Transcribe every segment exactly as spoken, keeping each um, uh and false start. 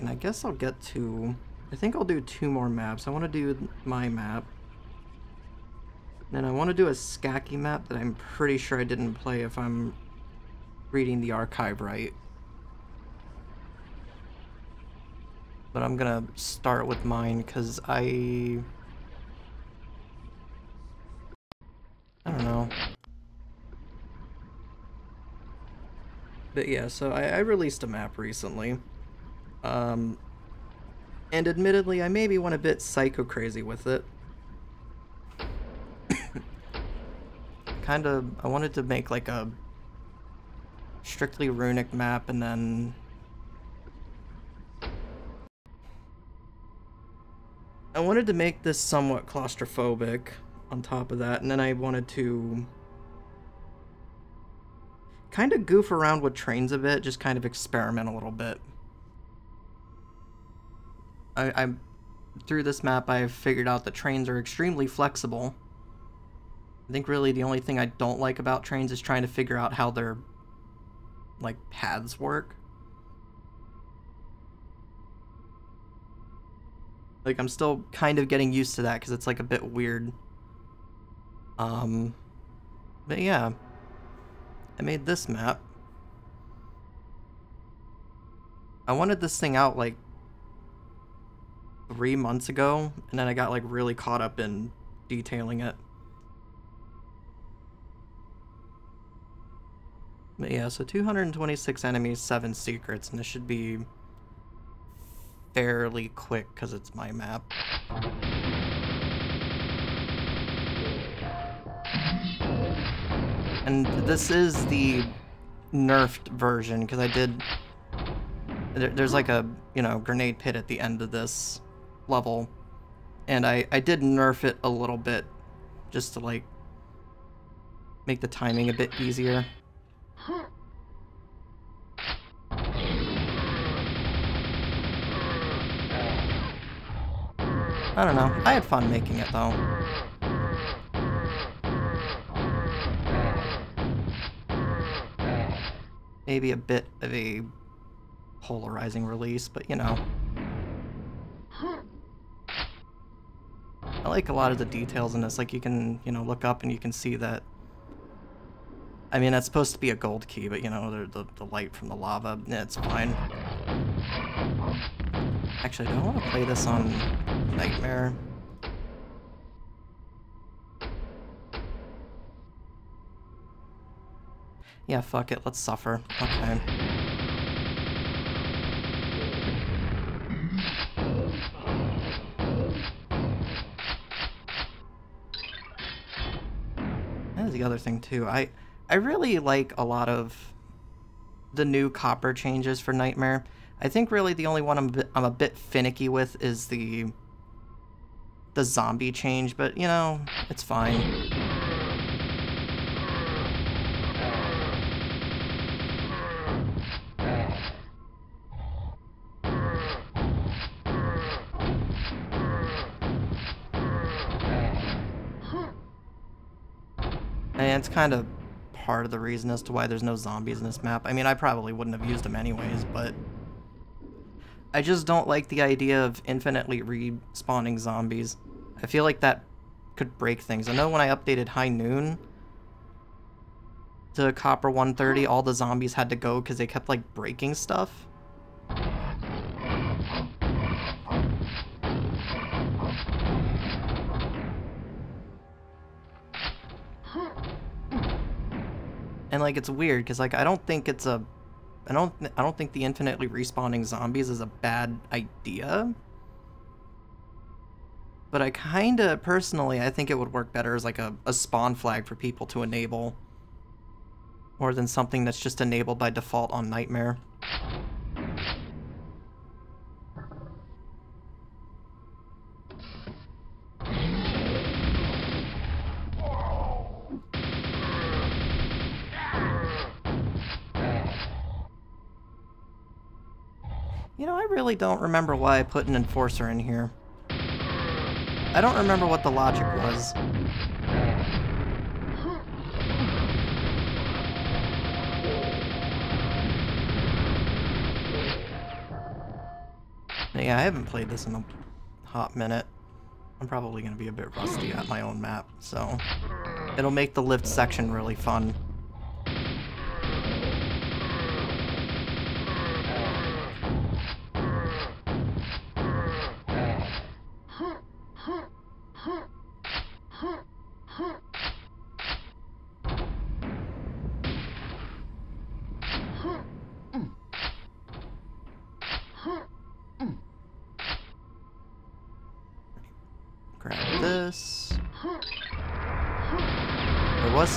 and I guess I'll get to, I think I'll do two more maps. I want to do my map, and I want to do a Skaki map that I'm pretty sure I didn't play if I'm reading the archive right. But I'm gonna start with mine because I... I don't know. But yeah, so I, I released a map recently. Um, and admittedly, I maybe went a bit psycho crazy with it. kind of, I wanted to make like a strictly Runic map, and then... I wanted to make this somewhat claustrophobic on top of that, and then I wanted to kind of goof around with trains a bit, just kind of experiment a little bit. I, I through this map, I've figured out that trains are extremely flexible. I think really the only thing I don't like about trains is trying to figure out how their, like, paths work. Like, I'm still kind of getting used to that because it's, like, a bit weird. Um, but yeah. I made this map. I wanted this thing out, like, three months ago, and then I got, like, really caught up in detailing it. But yeah, so two hundred twenty-six enemies, seven secrets, and this should be fairly quick because it's my map. And this is the nerfed version because I did... There, there's like a, you know, grenade pit at the end of this level. And I, I did nerf it a little bit just to, like, make the timing a bit easier. I don't know. I had fun making it, though. Maybe a bit of a polarizing release, but you know. I like a lot of the details in this. Like, you can, you know, look up and you can see that... I mean, that's supposed to be a gold key, but you know, the, the light from the lava, yeah, it's fine. Actually, I don't want to play this on Nightmare. Yeah, fuck it, let's suffer. Okay. That is the other thing too. I I really like a lot of the new Copper changes for Nightmare. I think really the only one I'm a bit, I'm a bit finicky with is the the zombie change, but you know, it's fine. And it's kind of part of the reason as to why there's no zombies in this map. I mean, I probably wouldn't have used them anyways, but I just don't like the idea of infinitely respawning zombies. I feel like that could break things. I know when I updated High Noon to Copper one thirty, all the zombies had to go because they kept, like, breaking stuff. And, like, it's weird because, like, I don't think it's a... I don't, I don't think the infinitely respawning zombies is a bad idea. But I kinda, personally, I think it would work better as like a, a spawn flag for people to enable. More than something that's just enabled by default on Nightmare. You know, I really don't remember why I put an enforcer in here. I don't remember what the logic was. Yeah, I haven't played this in a hot minute. I'm probably going to be a bit rusty at my own map, so it'll make the lift section really fun.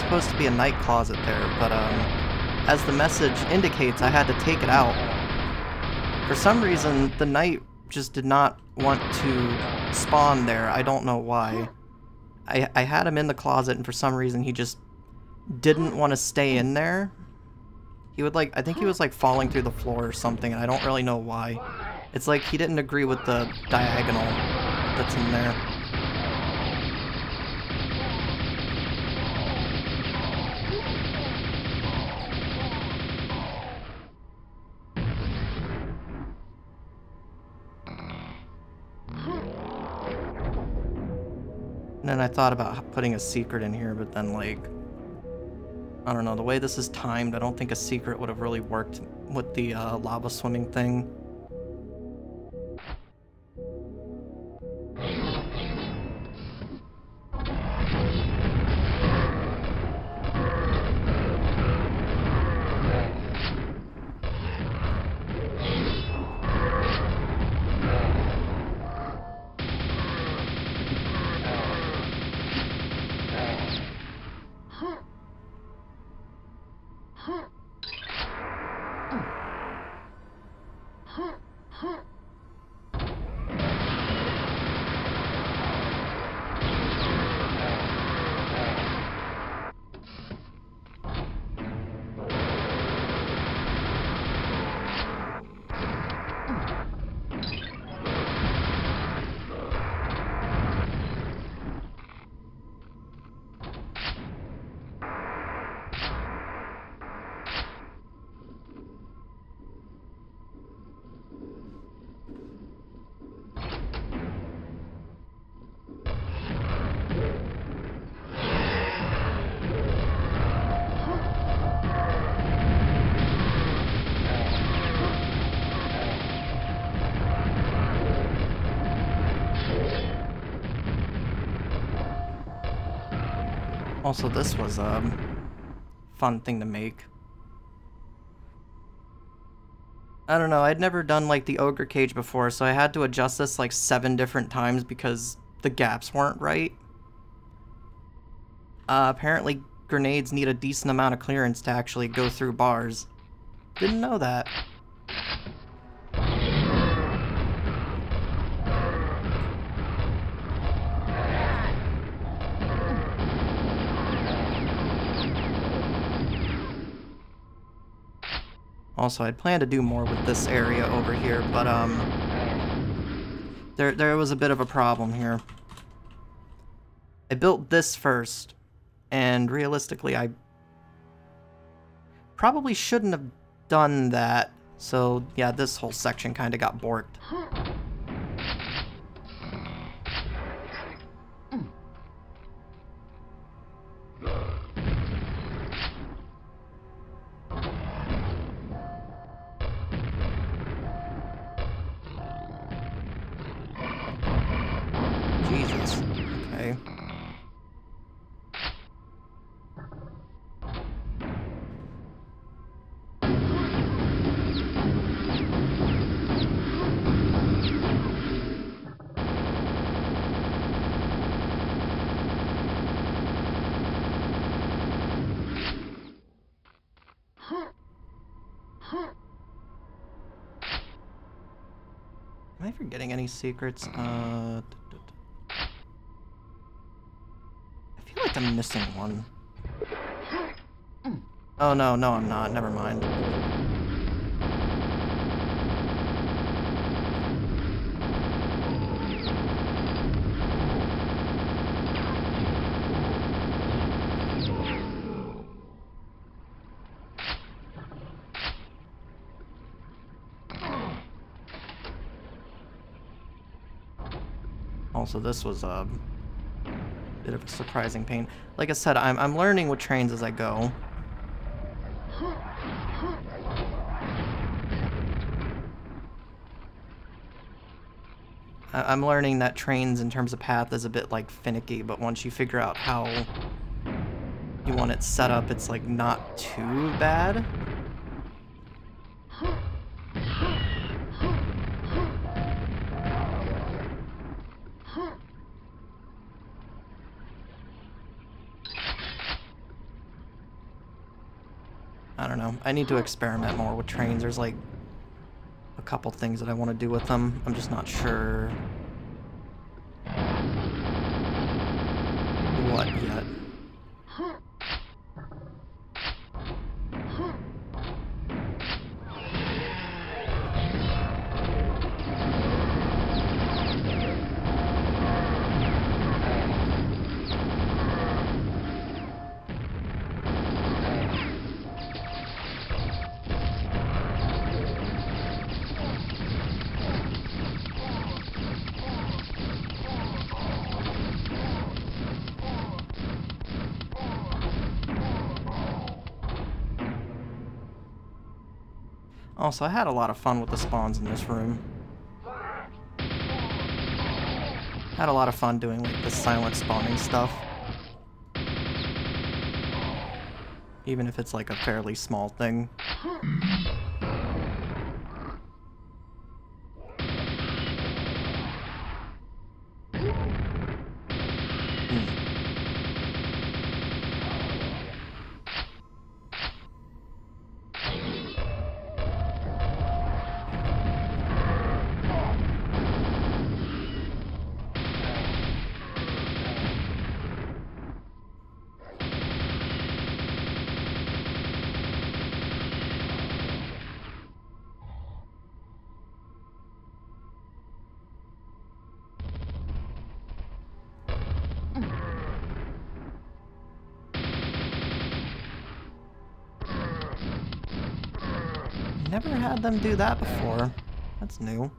Supposed to be a night closet there, but um, as the message indicates, I had to take it out. For some reason, the night just did not want to spawn there. I don't know why. I, I had him in the closet, and for some reason, he just didn't want to stay in there. He would like, I think he was like falling through the floor or something, and I don't really know why. It's like he didn't agree with the diagonal that's in there. And I thought about putting a secret in here, but then, like, I don't know, the way this is timed, I don't think a secret would have really worked with the uh, lava swimming thing. Also, this was a fun thing to make. I don't know, I'd never done like the ogre cage before, so I had to adjust this like seven different times because the gaps weren't right. Uh, apparently grenades need a decent amount of clearance to actually go through bars. Didn't know that. Also, I'd planned to do more with this area over here, but um, there, there was a bit of a problem here. I built this first, and realistically, I probably shouldn't have done that. So, yeah, this whole section kind of got borked. Am I forgetting any secrets? Uh, I feel like I'm missing one. Oh no, no I'm not, never mind. channel, so this was a bit of a surprising pain. Like I said, I'm, I'm learning with trains as I go. I'm learning that trains in terms of path is a bit like finicky, but once you figure out how you want it set up, it's like not too bad. I don't know. I need to experiment more with trains. There's like a couple things that I want to do with them. I'm just not sure what yet. Also, I had a lot of fun with the spawns in this room. Had a lot of fun doing like the silent spawning stuff. Even if it's like a fairly small thing. Never had them do that before. That's new.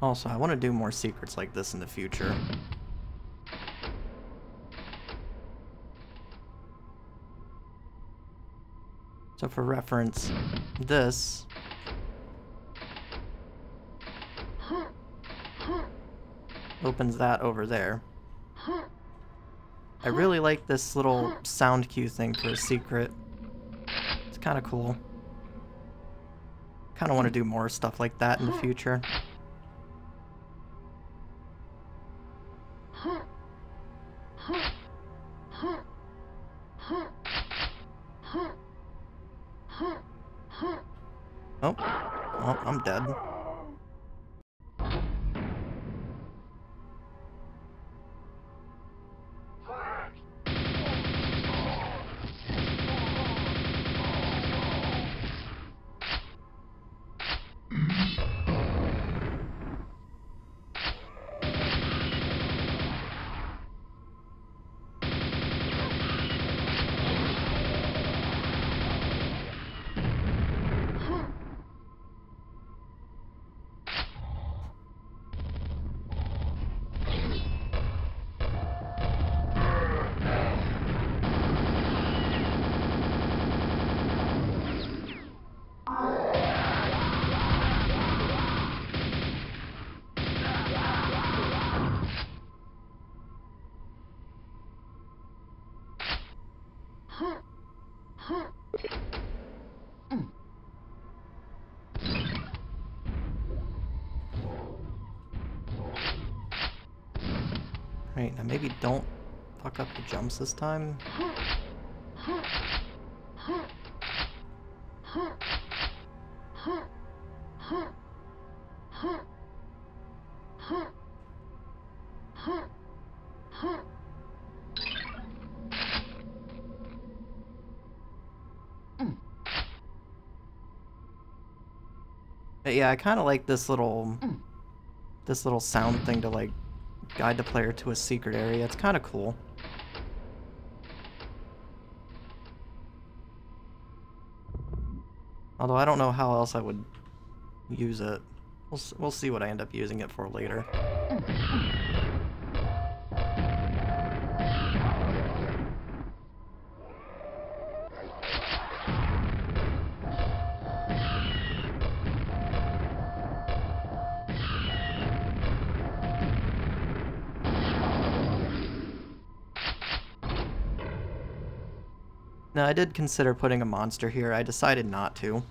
Also, I want to do more secrets like this in the future. So for reference, this opens that over there. I really like this little sound cue thing for a secret. It's kind of cool. Kind of want to do more stuff like that in the future. Oh, oh, I'm dead. Right, now maybe don't fuck up the jumps this time. yeah, I kind of like this little, mm. this little sound thing to like guide the player to a secret area. It's kind of cool. Although I don't know how else I would use it. We'll, we'll see what I end up using it for later. Now, I did consider putting a monster here. I decided not to.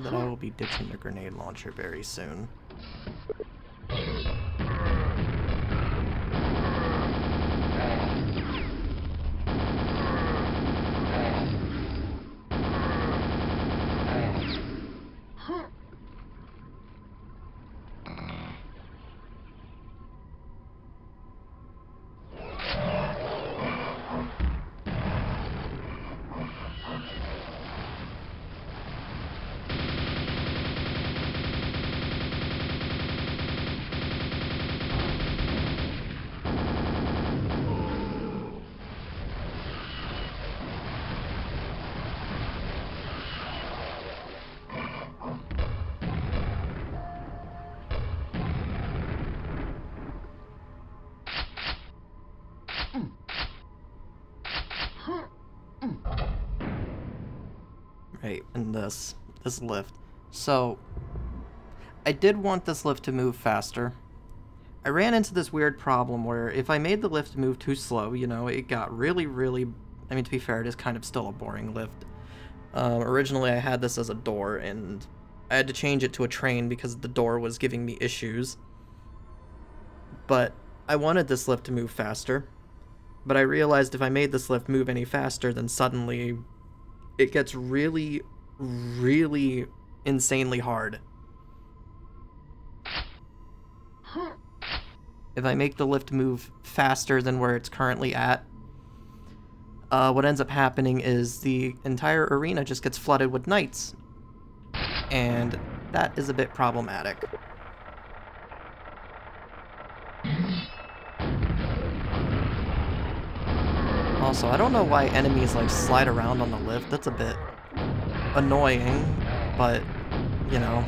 That I will be ditching the grenade launcher very soon. In this this lift. So I did want this lift to move faster. I ran into this weird problem where if I made the lift move too slow, you know, it got really really I mean, to be fair, it is kind of still a boring lift. Um, originally I had this as a door and I had to change it to a train because the door was giving me issues. But I wanted this lift to move faster, but I realized if I made this lift move any faster, then suddenly it gets really, really insanely hard. If I make the lift move faster than where it's currently at, uh, what ends up happening is the entire arena just gets flooded with knights. And that is a bit problematic. Also, I don't know why enemies like slide around on the lift. That's a bit annoying, but you know.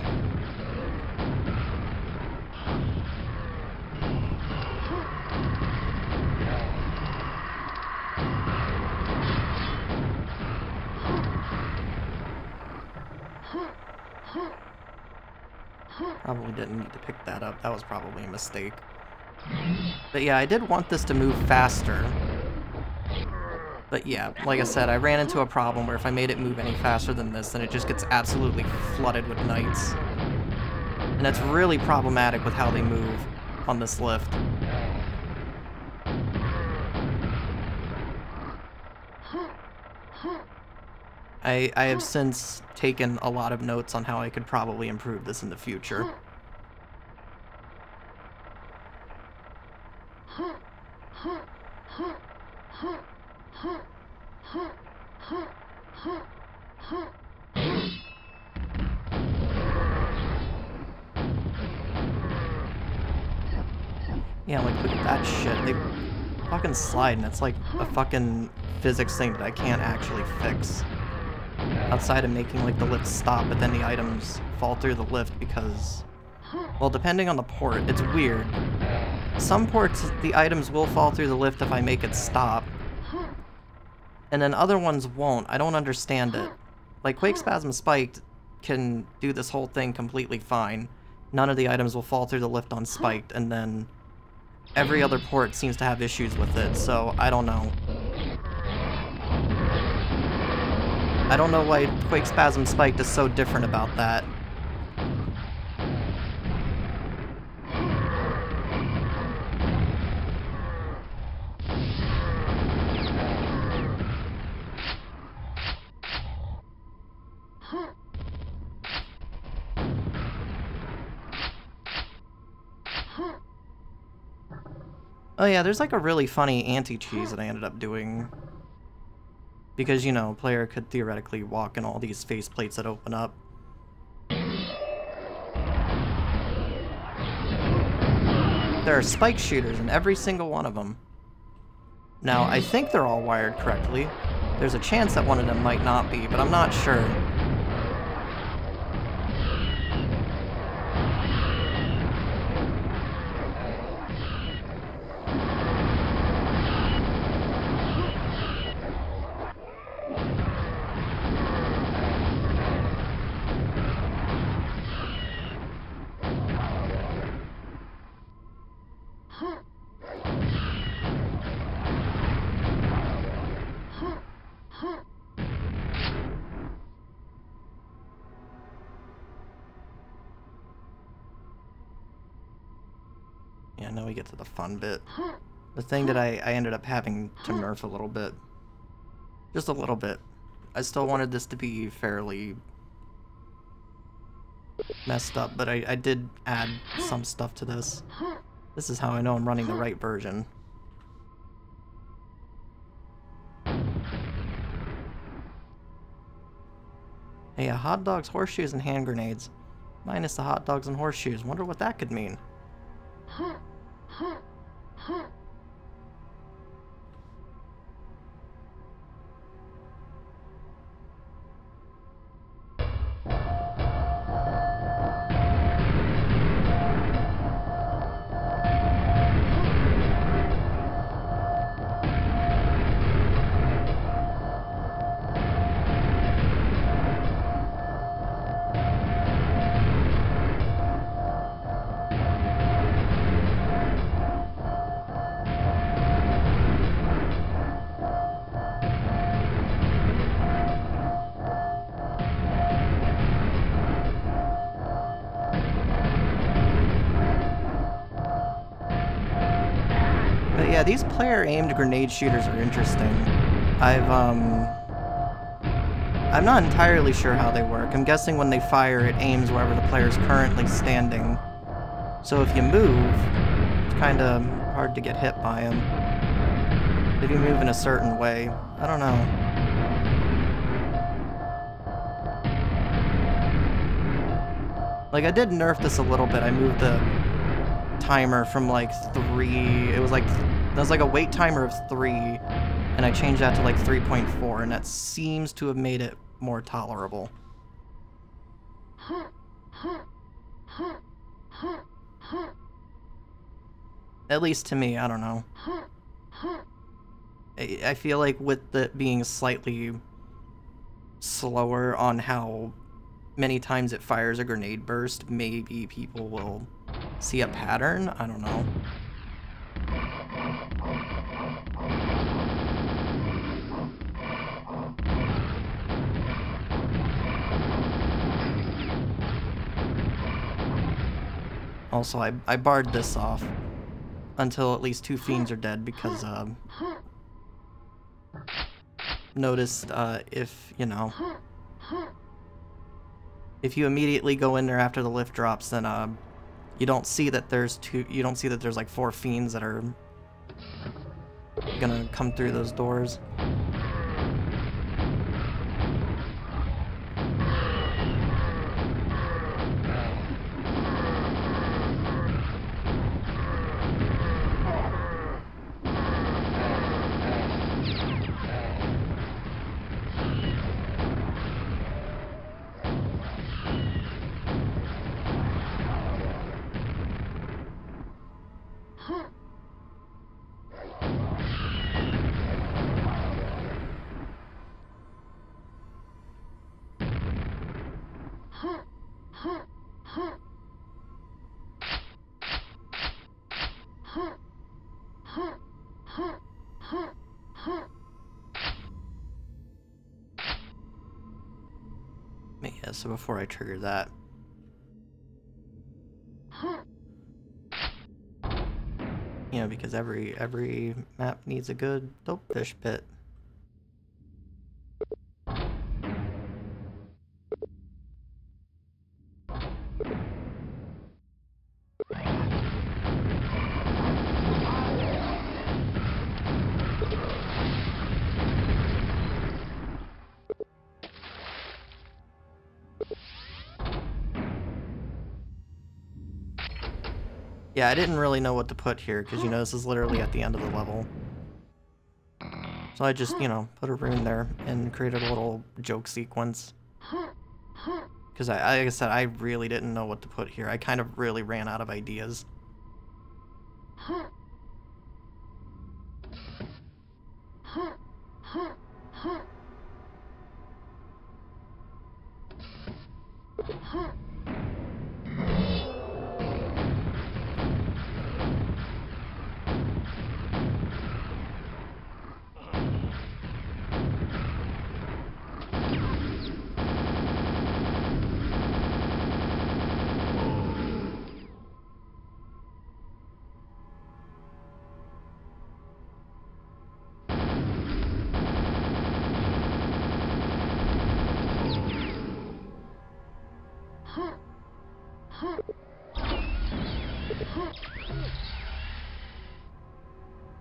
Probably didn't need to pick that up. That was probably a mistake. But yeah, I did want this to move faster. But yeah, like I said, I ran into a problem where if I made it move any faster than this, then it just gets absolutely flooded with knights. And that's really problematic with how they move on this lift. I, I have since taken a lot of notes on how I could probably improve this in the future. Yeah, like, look at that shit. They fucking slide, and it's like a fucking physics thing that I can't actually fix. Outside of making, like, the lift stop, but then the items fall through the lift because... Well, depending on the port, it's weird. Some ports, the items will fall through the lift if I make it stop. And then other ones won't. I don't understand it. Like, Quake Spasm Spiked can do this whole thing completely fine. None of the items will fall through the lift on Spiked, and then... every other port seems to have issues with it, so I don't know. I don't know why Quake Spasm Spiked is so different about that. Oh yeah, there's like a really funny anti-cheese that I ended up doing. Because, you know, player could theoretically walk in all these faceplates that open up. There are spike shooters in every single one of them. Now, I think they're all wired correctly. There's a chance that one of them might not be, but I'm not sure. To the fun bit. The thing that I, I ended up having to nerf a little bit. Just a little bit. I still wanted this to be fairly messed up, but I, I did add some stuff to this. This is how I know I'm running the right version. Hey, uh, hot dogs, horseshoes, and hand grenades. Minus the hot dogs and horseshoes. Wonder what that could mean. Yeah, these player-aimed grenade shooters are interesting. I've, um... I'm not entirely sure how they work. I'm guessing when they fire, it aims wherever the player is currently standing. So if you move, it's kind of hard to get hit by them. If you move in a certain way, I don't know. Like, I did nerf this a little bit. I moved the timer from, like, three... It was, like... That was like a wait timer of three, and I changed that to like three point four, and that seems to have made it more tolerable. At least to me, I don't know. I, I feel like with it being slightly slower on how many times it fires a grenade burst, maybe people will see a pattern, I don't know. Also, I, I barred this off until at least two fiends are dead because, um, noticed, uh, if, you know, if you immediately go in there after the lift drops, then, uh, you don't see that there's two, you don't see that there's like four fiends that are gonna come through those doors. Yeah, so before I trigger that, you know, because every every map needs a good dope fish pit. Yeah, I didn't really know what to put here, because, you know, this is literally at the end of the level. So I just, you know, put a rune there and created a little joke sequence. Because, I, like I said, I really didn't know what to put here. I kind of really ran out of ideas.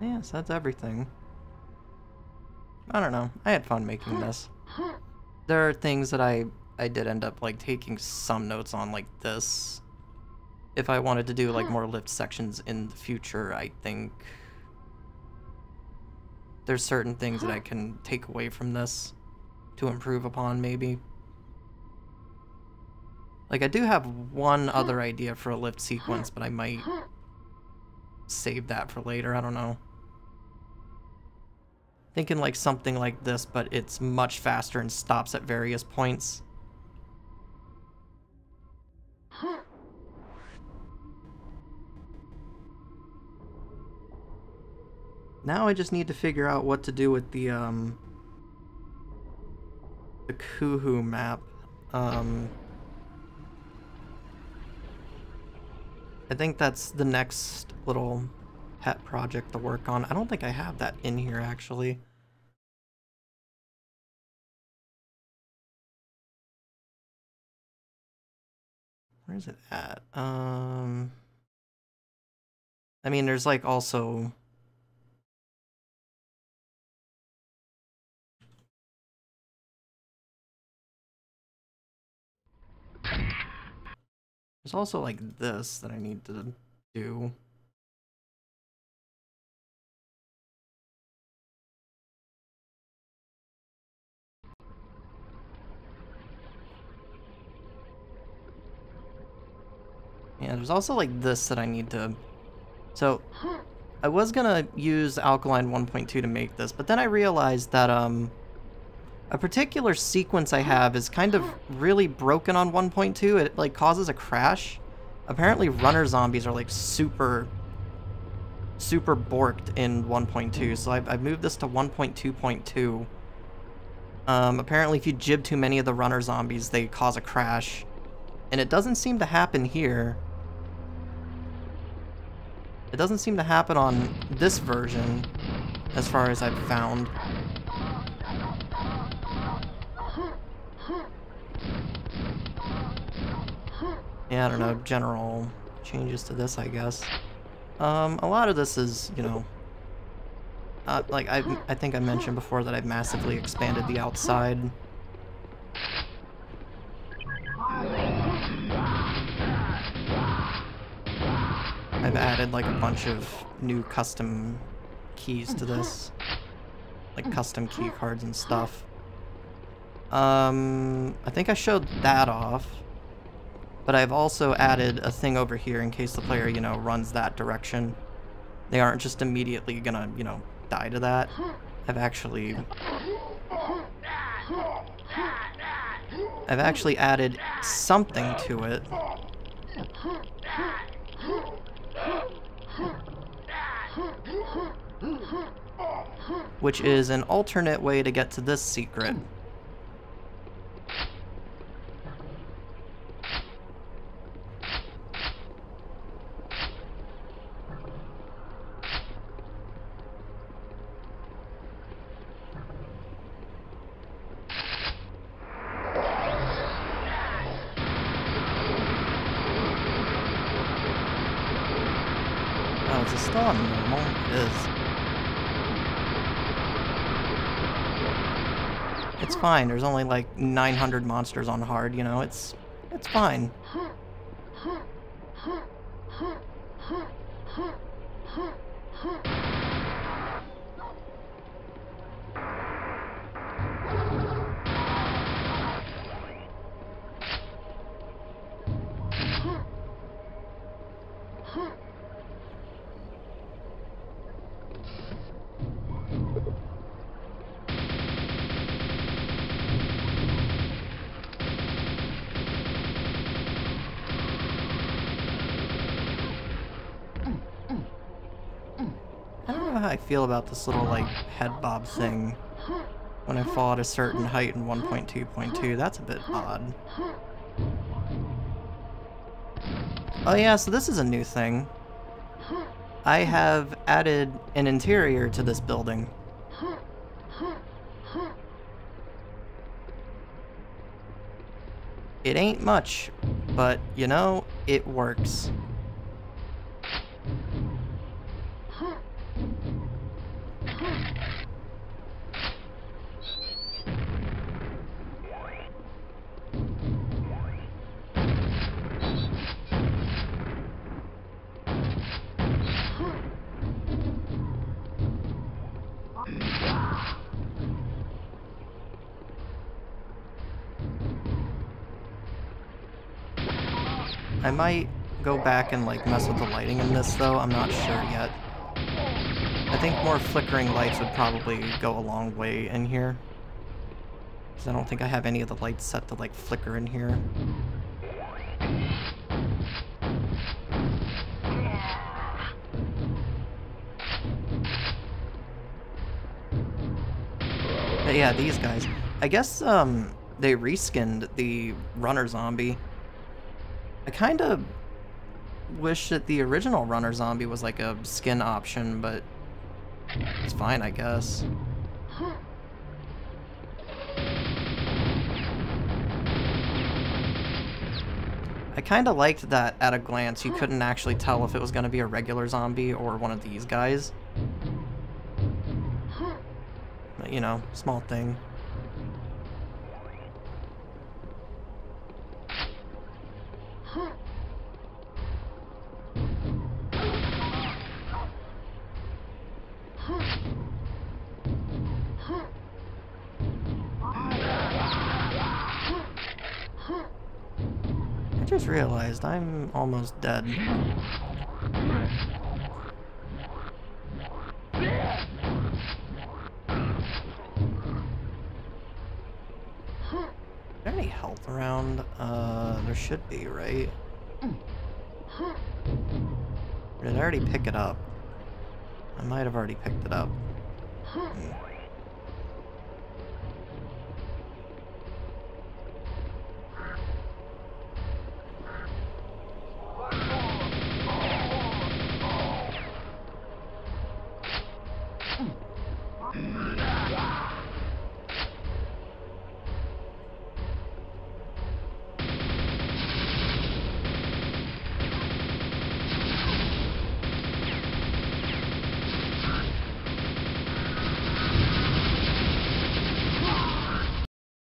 Yes, that's everything. I don't know. I had fun making this. There are things that I, I did end up like taking some notes on, like this. If I wanted to do like more lift sections in the future, I think there's certain things that I can take away from this to improve upon, maybe. Like, I do have one other idea for a lift sequence, but I might save that for later, I don't know. Thinking like something like this, but it's much faster and stops at various points. Now I just need to figure out what to do with the, um... the Kuhu map. Um... I think that's the next little pet project to work on. I don't think I have that in here, actually. Where is it at? Um, I mean, there's like also... There's also like this that I need to do. Yeah, there's also like this that I need to... So, I was gonna use Alkaline one point two to make this, but then I realized that, um... a particular sequence I have is kind of really broken on one point two. It like causes a crash. Apparently runner zombies are like super, super borked in one point two. So I've, I've moved this to one point two point two. Um, apparently if you jib too many of the runner zombies, they cause a crash. And it doesn't seem to happen here. It doesn't seem to happen on this version, as far as I've found. Yeah, I don't know, general changes to this, I guess. Um, a lot of this is, you know, uh, like I, I think I mentioned before that I've massively expanded the outside. I've added like a bunch of new custom keys to this, like custom key cards and stuff. Um, I think I showed that off. But I've also added a thing over here in case the player, you know, runs that direction. They aren't just immediately gonna, you know, die to that. I've actually... I've actually added something to it. Which is an alternate way to get to this secret. Fine, there's only like nine hundred monsters on hard, you know, it's it's fine. I feel about this little like head bob thing when I fall at a certain height in one point two point two. That's a bit odd. Oh yeah, so this is a new thing. I have added an interior to this building. It ain't much, but you know, it works. I might go back and like mess with the lighting in this though, I'm not sure yet. I think more flickering lights would probably go a long way in here. Because I don't think I have any of the lights set to like flicker in here. But yeah, these guys. I guess um, they reskinned the runner zombie. I kind of wish that the original runner zombie was like a skin option, but it's fine, I guess. I kind of liked that at a glance you couldn't actually tell if it was going to be a regular zombie or one of these guys. But, you know, small thing. I just realized I'm almost dead. Is there any health around? Uh, there should be, right? Or did I already pick it up? I might have already picked it up. Hmm.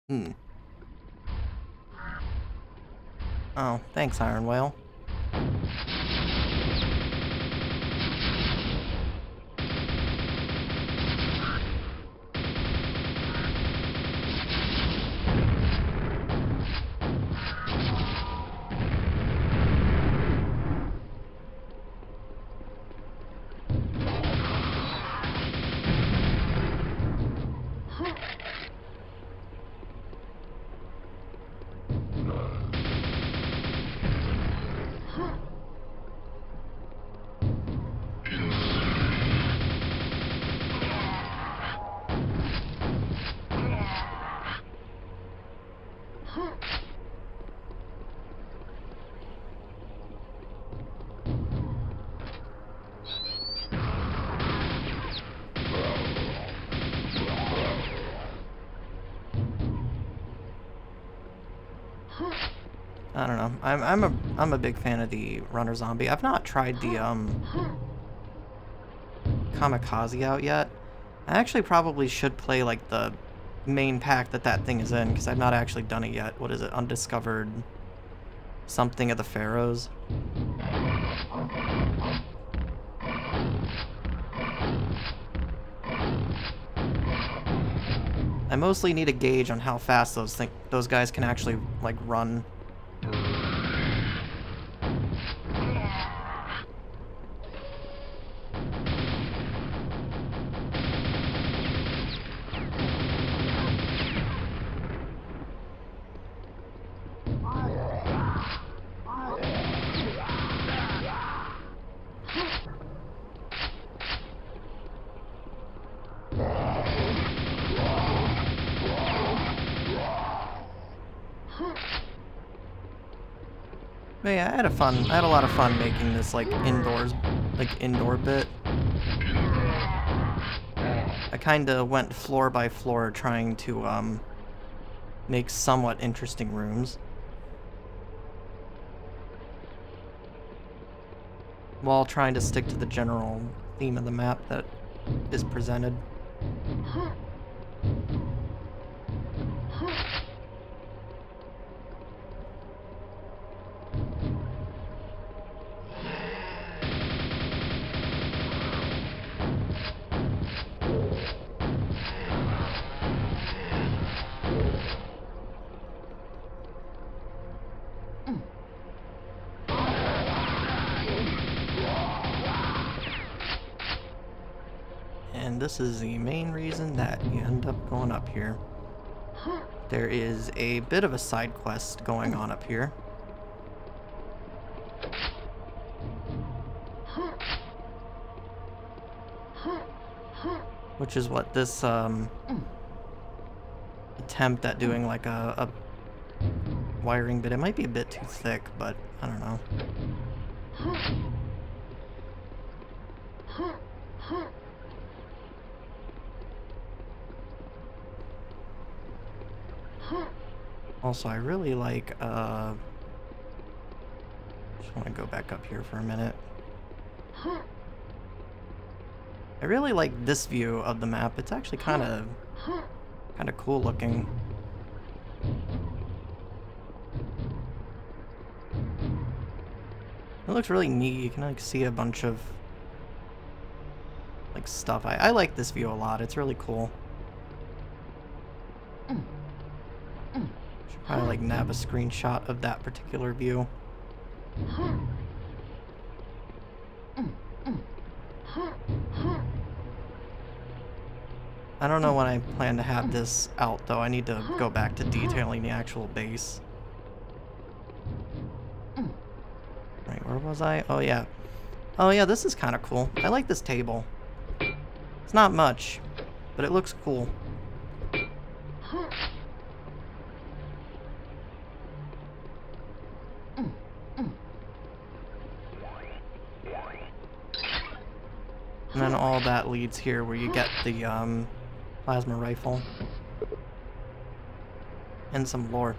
Hmm. Oh, thanks, Iron Whale. I don't know. I'm I'm a I'm a big fan of the runner zombie. I've not tried the um kamikaze out yet. I actually probably should play like the main pack that that thing is in because I've not actually done it yet. What is it? Undiscovered something of the Pharaohs. I mostly need a gauge on how fast those th those guys can actually, like, run. But yeah, I had a fun, I had a lot of fun making this like indoors, like indoor bit. I kind of went floor by floor trying to um, make somewhat interesting rooms. While trying to stick to the general theme of the map that is presented. This is the main reason that you end up going up here. There is a bit of a side quest going on up here. Which is what this um, attempt at doing like a, a wiring bit. It might be a bit too thick, but I don't know. Also, I really like, uh... just want to go back up here for a minute. I really like this view of the map. It's actually kind of... kind of cool looking. It looks really neat. You can, like, see a bunch of... like, stuff. I, I like this view a lot. It's really cool. Probably like nab a screenshot of that particular view. I don't know when I plan to have this out though. I need to go back to detailing the actual base. Right, where was I? Oh yeah. Oh yeah, this is kind of cool. I like this table. It's not much, but it looks cool. And then all that leads here where you get the um, plasma rifle and some lore.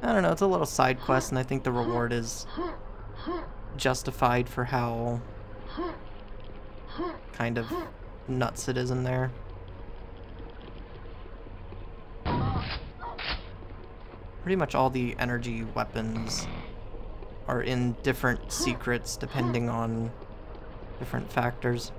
I don't know, it's a little side quest and I think the reward is justified for how kind of nuts it is in there. Pretty much all the energy weapons are in different secrets depending on different factors.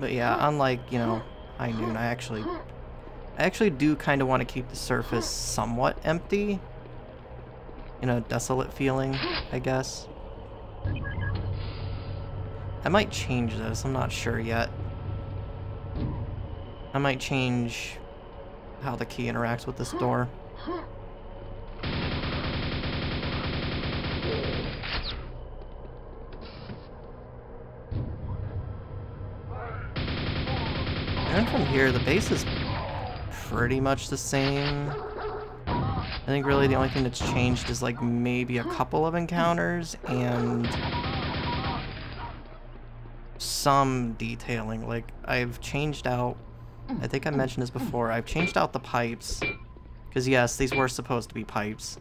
But yeah, unlike, you know, High Noon, I actually I actually do kind of want to keep the surface somewhat empty. You know, desolate feeling, I guess. I might change this, I'm not sure yet. I might change how the key interacts with this door. And from here, the base is pretty much the same. I think really the only thing that's changed is like maybe a couple of encounters and some detailing. Like I've changed out, I think I mentioned this before, I've changed out the pipes, because yes, these were supposed to be pipes.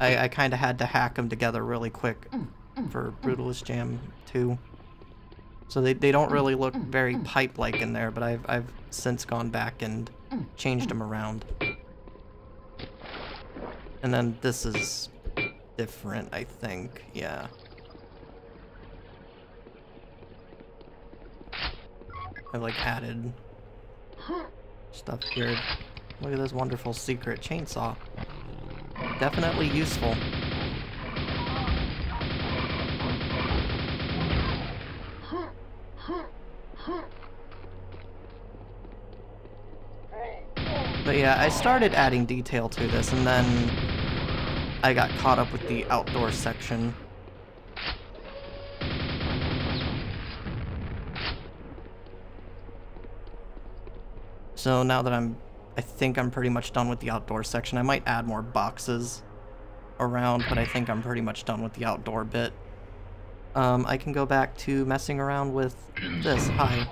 I, I kind of had to hack them together really quick for Brutalist Jam two. So they, they don't really look very pipe-like in there, but I've, I've since gone back and changed them around. And then this is different, I think, yeah. I've like added stuff here. Look at this wonderful secret chainsaw. Definitely useful. But yeah, I started adding detail to this and then I got caught up with the outdoor section. So now that I'm, I think I'm pretty much done with the outdoor section. I might add more boxes around, but I think I'm pretty much done with the outdoor bit. Um, I can go back to messing around with this. Hi.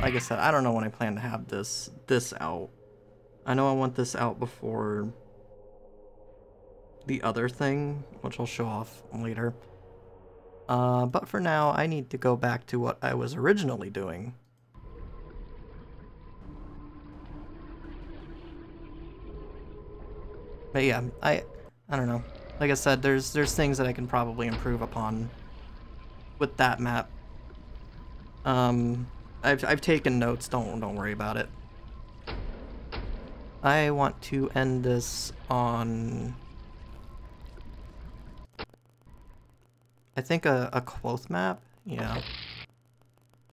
Like I said, I don't know when I plan to have this this out. I know I want this out before the other thing, which I'll show off later. Uh, but for now, I need to go back to what I was originally doing. But yeah, I I don't know. Like I said, there's there's things that I can probably improve upon with that map. Um. I've, I've taken notes, don't, don't worry about it. I want to end this on... I think a, a cloth map? Yeah.